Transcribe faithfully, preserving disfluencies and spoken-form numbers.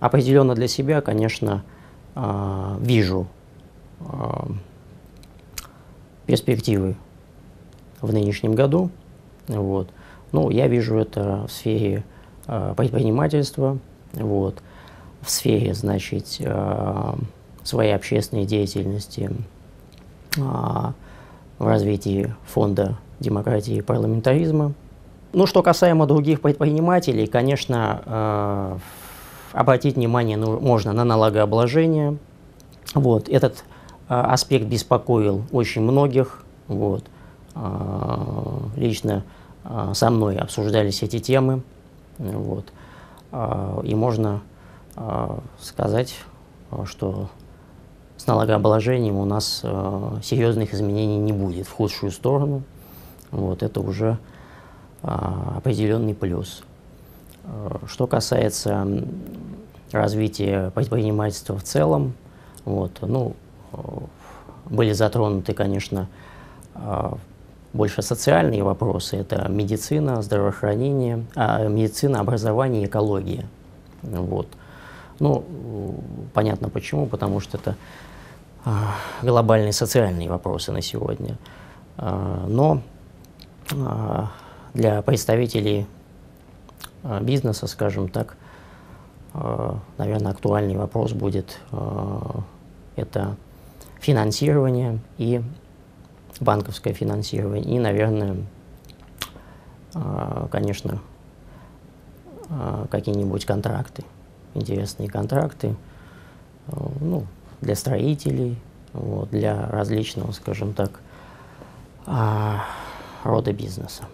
определенно для себя, конечно, вижу перспективы в нынешнем году. Вот. Ну, я вижу это в сфере предпринимательства, вот, в сфере, значит, своей общественной деятельности, в развитии фонда демократии и парламентаризма. Ну, что касаемо других предпринимателей, конечно, обратить внимание можно на налогообложение. Вот. Этот аспект беспокоил очень многих. Вот. Лично со мной обсуждались эти темы. Вот. И можно сказать, что с налогообложением у нас серьезных изменений не будет в худшую сторону. Вот. Это уже определенный плюс. Что касается развития предпринимательства в целом, вот, ну, были затронуты, конечно, больше социальные вопросы. Это медицина, здравоохранение, а, медицина, образование, экология. Вот. Ну, понятно почему, потому что это глобальные социальные вопросы на сегодня. Но для представителей бизнеса, скажем так, наверное, актуальный вопрос будет это финансирование и банковское финансирование. И, наверное, конечно, какие-нибудь контракты, интересные контракты, ну, для строителей, вот, для различного, скажем так, рода бизнеса.